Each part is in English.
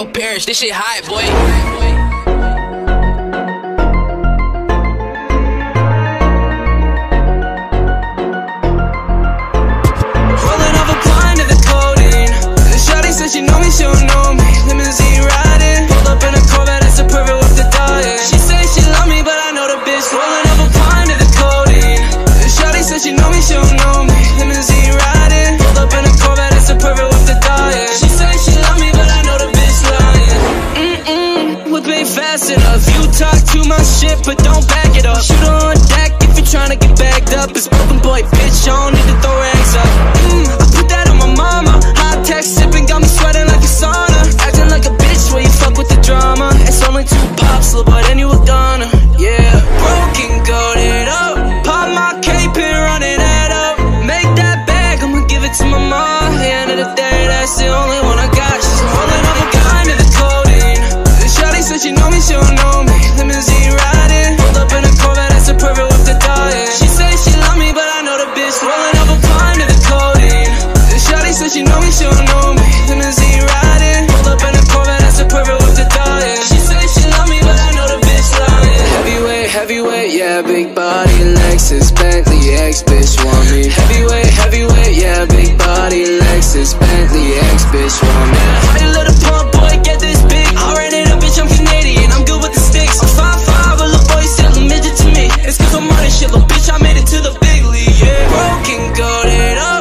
L. Parrish, this shit high, boy. Enough. You talk to my shit, but don't back it up. Shoot on deck if you're trying to get bagged up. It's broken boy, bitch, I don't need to throw rags up. I put that on my mama. Hot text sipping, got me sweating like a sauna. Acting like a bitch when you fuck with the drama. It's only 2 pops, little boy, then you a goner. Yeah, broken, goated up. Pop my cape and run it head up. Make that bag, I'ma give it to my mom. At the end of the day, that's the only one I got. She's rolling up a guy into the codeine. The shawty said she know me, she don't know me. She know me, she don't know me. Limousine riding, pull up in a Corvette, that's a perfect with the dying. She say she love me, but I know the bitch lying. Heavyweight, heavyweight, yeah, big body, Lexus, Bentley, ex-bitch want me. Heavyweight, heavyweight, yeah, big body, Lexus, Bentley, ex-bitch want me. Hey, little pump boy, get this big. I ran it up, bitch, I'm Canadian, I'm good with the sticks. I'm 5'5", but little boy still a midget to me. It's cause I'm running shit, little bitch, I made it to the big league, yeah. Broken, goated up.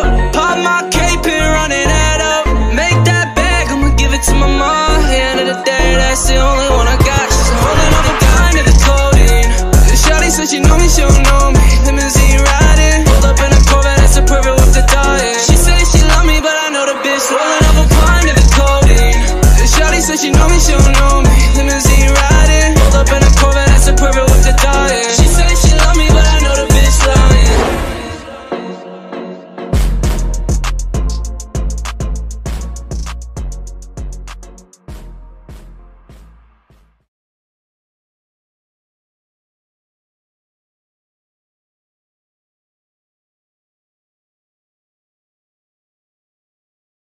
To my mom, the end of the day, that's the only one I got. She's rolling up a dime to the codeine. The shawty said she know me, she don't know me. Limousine riding, pull up in a Corvette, that's a perfect with the dying. She say she love me, but I know the bitch. Rolling up a dime to the codeine. The shawty said she know me, she don't know me.